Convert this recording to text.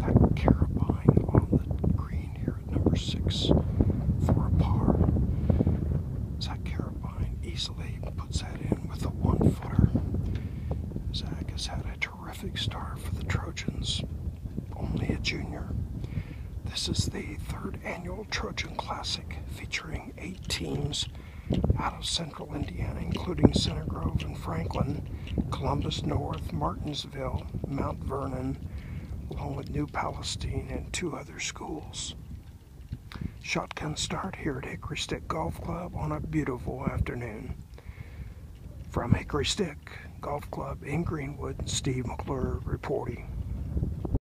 Zack Carrabine on the green here at number 6 for a par. Zack Carrabine easily puts that in with a 1-footer. Zack has had a terrific start for the Trojans, only a junior. This is the 3rd annual Trojan Classic, featuring 8 teams out of central Indiana, including Center Grove and Franklin, Columbus North, Martinsville, Mount Vernon, along with New Palestine and 2 other schools. Shotgun start here at Hickory Stick Golf Club on a beautiful afternoon. From Hickory Stick Golf Club in Greenwood, Steve McClure reporting.